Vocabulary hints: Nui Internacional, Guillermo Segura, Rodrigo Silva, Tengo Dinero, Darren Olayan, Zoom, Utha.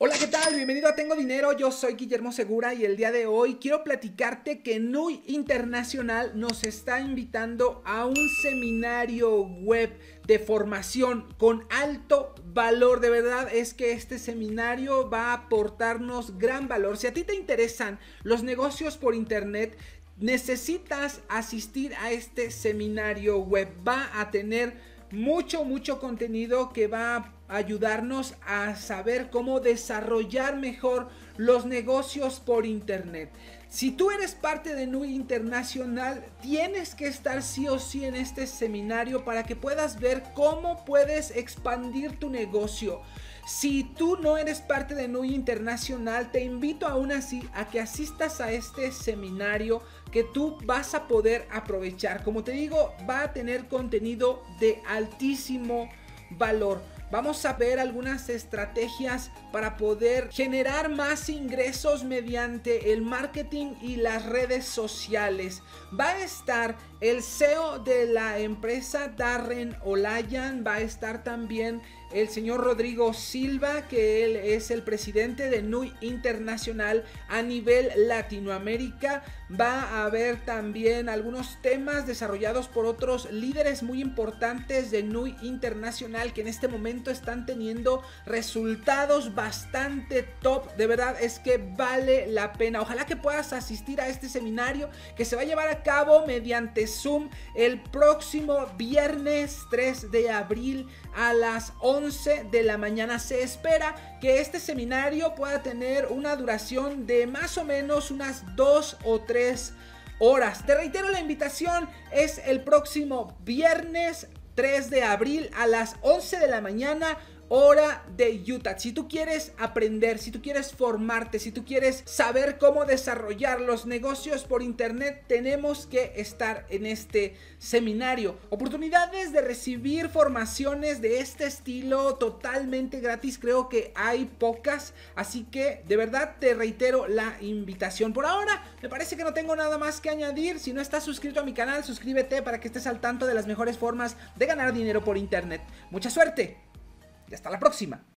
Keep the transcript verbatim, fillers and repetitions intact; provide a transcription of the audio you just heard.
Hola, ¿qué tal? Bienvenido a Tengo Dinero, yo soy Guillermo Segura y el día de hoy quiero platicarte que Nui Internacional nos está invitando a un seminario web de formación con alto valor. De verdad es que este seminario va a aportarnos gran valor. Si a ti te interesan los negocios por internet, necesitas asistir a este seminario web. Va a tener mucho, mucho contenido que va a ayudarnos a saber cómo desarrollar mejor los negocios por internet. Si tú eres parte de Nui Internacional, tienes que estar sí o sí en este seminario para que puedas ver cómo puedes expandir tu negocio. Si tú no eres parte de Nui Internacional, te invito aún así a que asistas a este seminario que tú vas a poder aprovechar. Como te digo, va a tener contenido de altísimo valor. Vamos a ver algunas estrategias para poder generar más ingresos mediante el marketing y las redes sociales. Va a estar el C E O de la empresa, Darren Olayan. Va a estar también el señor Rodrigo Silva, que él es el presidente de Nui Internacional a nivel Latinoamérica. Va a haber también algunos temas desarrollados por otros líderes muy importantes de Nui Internacional que en este momento están teniendo resultados bastante top. De verdad es que vale la pena. Ojalá que puedas asistir a este seminario que se va a llevar a cabo mediante Zoom el próximo viernes tres de abril a las once de la mañana. Se espera que este seminario pueda tener una duración de más o menos unas dos o tres horas. Te reitero, la invitación es el próximo viernes tres de abril a las once de la mañana, hora de Utah. Si tú quieres aprender, si tú quieres formarte, si tú quieres saber cómo desarrollar los negocios por internet, tenemos que estar en este seminario. Oportunidades de recibir formaciones de este estilo totalmente gratis, creo que hay pocas, así que de verdad te reitero la invitación. Por ahora me parece que no tengo nada más que añadir. Si no estás suscrito a mi canal, suscríbete para que estés al tanto de las mejores formas de ganar dinero por internet. Mucha suerte y hasta la próxima.